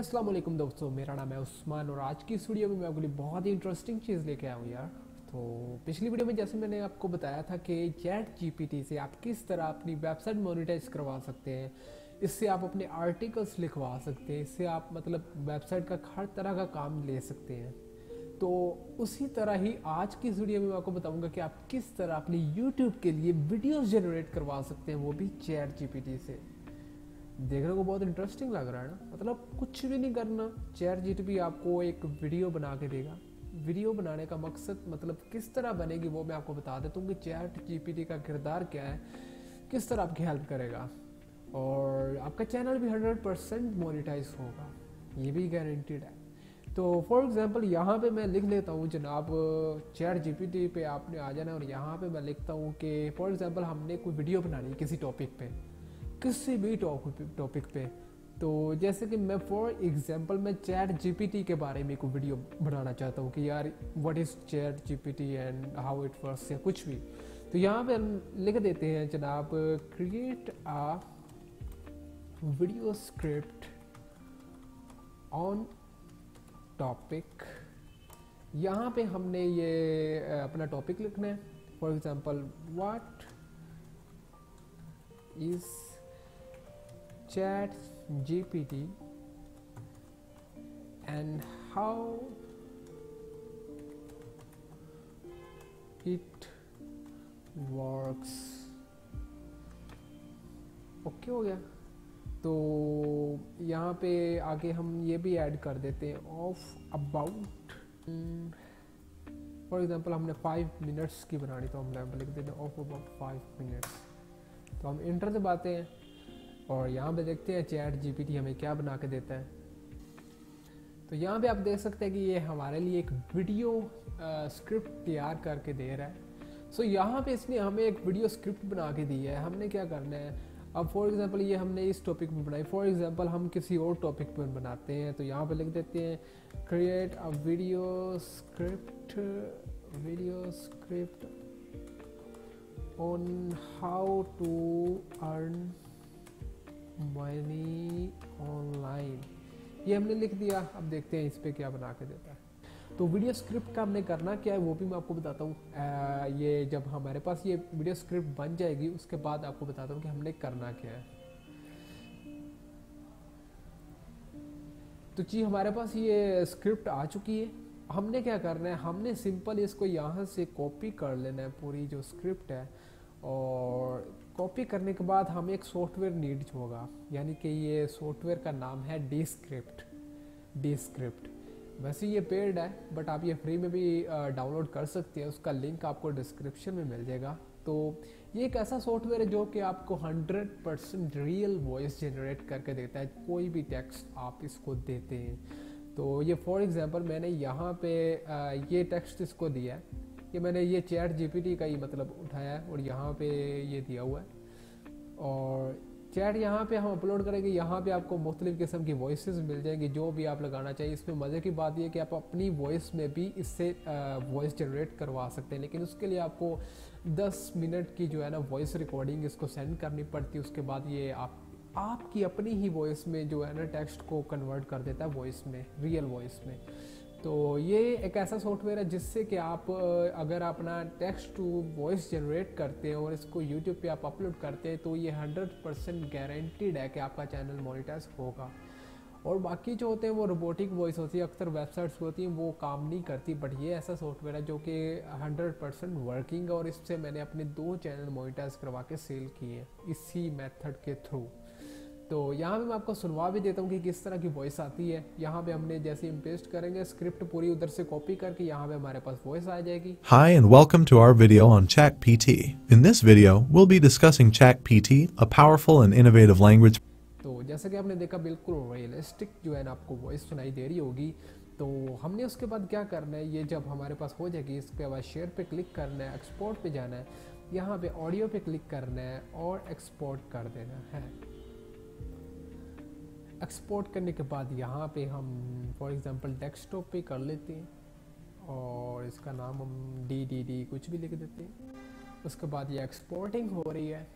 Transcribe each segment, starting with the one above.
अस्सलाम वालेकुम दोस्तों, मेरा नाम है उस्मान और आज की इस वीडियो में मैं आपके लिए बहुत ही इंटरेस्टिंग चीज़ लेके आया हूँ यार। तो पिछली वीडियो में जैसे मैंने आपको बताया था कि ChatGPT से आप किस तरह अपनी वेबसाइट मोनेटाइज करवा सकते हैं, इससे आप अपने आर्टिकल्स लिखवा सकते हैं, इससे आप मतलब वेबसाइट का हर तरह का काम ले सकते हैं। तो उसी तरह ही आज की इस वीडियो में मैं आपको बताऊंगा कि आप किस तरह अपने YouTube के लिए वीडियोस जनरेट करवा सकते हैं, वो भी ChatGPT से। देखने को बहुत इंटरेस्टिंग लग रहा है ना, मतलब कुछ भी नहीं करना, ChatGPT आपको एक वीडियो बना के देगा। वीडियो बनाने का मकसद मतलब किस तरह बनेगी वो मैं आपको बता देता हूँ कि ChatGPT का किरदार क्या है, किस तरह आपकी हेल्प करेगा और आपका चैनल भी 100% मोनिटाइज होगा, ये भी गारंटीड है। तो फॉर एग्ज़ाम्पल यहाँ पे मैं लिख लेता हूँ जनाब, ChatGPT पे आपने आ जाना और यहाँ पे मैं लिखता हूँ कि फॉर एग्ज़ाम्पल हमने कोई वीडियो बनानी है किसी टॉपिक पे, किसी भी टॉपिक पे। तो जैसे कि मैं फॉर एग्ज़ाम्पल मैं ChatGPT के बारे में कोई वीडियो बनाना चाहता हूँ कि यार what is ChatGPT and how it works या कुछ भी। तो यहाँ पे हम लिख देते हैं जनाब, create a video script on topic. यहाँ पे हमने ये अपना टॉपिक लिखना है, for example what is ChatGPT and how it works. Okay हो गया। तो यहाँ पे आगे हम ये भी ऐड कर देते हैं ऑफ अबाउट, फॉर एग्जांपल हमने 5 मिनट्स की बनानी तो हम लिख देते हैं ऑफ अबाउट 5 मिनट्स। तो हम इंटर दबाते हैं और यहाँ पे देखते हैं ChatGPT हमें क्या बना के देता है। तो यहाँ पे आप देख सकते हैं कि ये हमारे लिए एक वीडियो स्क्रिप्ट तैयार करके दे रहा है। सो यहाँ पे इसने हमें एक वीडियो स्क्रिप्ट बना के दी है। हमने क्या करना है अब, फॉर एग्जांपल ये हमने इस टॉपिक में बनाई, फॉर एग्जांपल हम किसी और टॉपिक पर बनाते हैं। तो यहाँ पे लिख देते हैं create a video script on how to earn money online. ये हमने लिख दिया। अब देखते हैं इस पर क्या बना के देता है। तो वीडियो स्क्रिप्ट का हमने करना क्या है वो भी मैं आपको बताता हूँ। ये जब हमारे पास ये वीडियो स्क्रिप्ट बन जाएगी उसके बाद आपको बताता हूँ कि हमने करना क्या है। तो जी हमारे पास ये स्क्रिप्ट आ चुकी है। हमने क्या करना है, हमने सिंपल इसको यहाँ से कॉपी कर लेना है पूरी जो स्क्रिप्ट है, और कॉपी करने के बाद हमें एक सॉफ्टवेयर नीड होगा, यानी कि ये सॉफ्टवेयर का नाम है डिस्क्रिप्ट। वैसे ये पेड है बट आप ये फ्री में भी डाउनलोड कर सकते हैं, उसका लिंक आपको डिस्क्रिप्शन में मिल जाएगा। तो ये एक ऐसा सॉफ्टवेयर है जो कि आपको 100% रियल वॉइस जनरेट करके देता है, कोई भी टेक्स्ट आप इसको देते हैं। तो ये फॉर एग्जांपल मैंने यहाँ पे ये टेक्स्ट इसको दिया है, ये मैंने ये ChatGPT का ही मतलब उठाया है और यहाँ पे ये दिया हुआ है। और चैट यहाँ पे हम अपलोड करेंगे, यहाँ पे आपको मुख्तलिफ़ किस्म की वॉइसेस मिल जाएंगी जो भी आप लगाना चाहिए। इसमें मज़े की बात यह कि आप अपनी वॉइस में भी इससे वॉइस जनरेट करवा सकते हैं, लेकिन उसके लिए आपको 10 मिनट की जो है ना वॉइस रिकॉर्डिंग इसको सेंड करनी पड़ती है। उसके बाद ये आपकी अपनी ही वॉइस में जो है ना टेक्स्ट को कन्वर्ट कर देता है वॉइस में, रियल वॉइस में। तो ये एक ऐसा सॉफ्टवेयर है जिससे कि आप अगर अपना टेक्स्ट टू वॉइस जनरेट करते हैं और इसको यूट्यूब पे आप अपलोड करते हैं तो ये 100% गारंटीड है कि आपका चैनल मोनेटाइज होगा। और बाकी जो होते हैं वो रोबोटिक वॉइस होती है, अक्सर वेबसाइट्स होती हैं वो काम नहीं करती, बट ये ऐसा सॉफ्टवेयर है जो कि 100% वर्किंग है और इससे मैंने अपने 2 चैनल मोनेटाइज करवा के सेल किए इसी मेथड के थ्रू। तो यहाँ पे मैं आपको सुनवा भी देता हूँ कि किस तरह की वॉइस आती है। यहाँ पे हमने जैसे हम पेस्ट करेंगे स्क्रिप्ट पूरी उधर से कॉपी करके यहाँ पे हमारे पास वॉइस आ जाएगी। Hi and welcome to our video on ChatGPT. In this video, we'll be discussing ChatGPT, a powerful and innovative language. तो जैसे कि आपने देखा बिल्कुल रियलिस्टिक जो है ना आपको वॉइस सुनाई दे रही होगी। तो हमने उसके बाद क्या करना है, ये जब हमारे पास हो जाएगी इसके बाद शेयर पे क्लिक करना है, एक्सपोर्ट पे जाना है, यहाँ पे ऑडियो पे क्लिक करना है और एक्सपोर्ट कर देना है। एक्सपोर्ट करने के बाद यहाँ पे हम फॉर एग्जांपल डेस्कटॉप पे कर लेते हैं और इसका नाम हम DDD कुछ भी लिख देते हैं। उसके बाद ये एक्सपोर्टिंग हो रही है।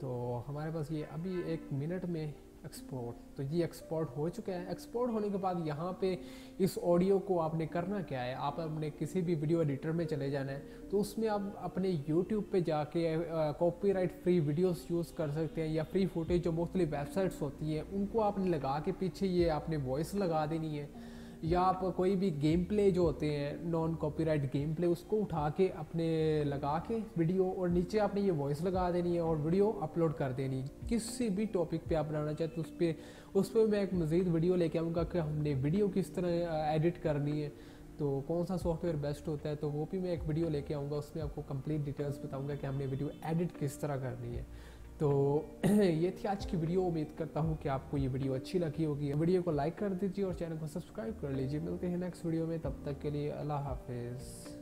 तो हमारे पास ये अभी 1 मिनट में एक्सपोर्ट। तो ये एक्सपोर्ट हो चुका है। एक्सपोर्ट होने के बाद यहाँ पे इस ऑडियो को आपने करना क्या है, आप अपने किसी भी वीडियो एडिटर में चले जाना है। तो उसमें आप अपने YouTube पे जाके कॉपीराइट फ्री वीडियोस यूज़ कर सकते हैं या फ्री फुटेज जो मोस्टली वेबसाइट्स होती हैं उनको आपने लगा के पीछे ये आपने वॉइस लगा देनी है, या आप कोई भी गेम प्ले जो होते हैं नॉन कॉपीराइट गेम प्ले उसको उठा के अपने लगा के वीडियो और नीचे आपने ये वॉइस लगा देनी है और वीडियो अपलोड कर देनी। किसी भी टॉपिक पे आप बनाना चाहते हो उस पर मैं एक मज़ीद वीडियो लेके आऊँगा कि हमने वीडियो किस तरह एडिट करनी है, तो कौन सा सॉफ्टवेयर बेस्ट होता है, तो वो भी मैं एक वीडियो लेके आऊँगा। उसमें आपको कंप्लीट डिटेल्स बताऊँगा कि हमने वीडियो एडिट किस तरह करनी है। तो ये थी आज की वीडियो। उम्मीद करता हूँ कि आपको ये वीडियो अच्छी लगी होगी। वीडियो को लाइक कर दीजिए और चैनल को सब्सक्राइब कर लीजिए। मिलते हैं नेक्स्ट वीडियो में, तब तक के लिए अल्लाह हाफिज़।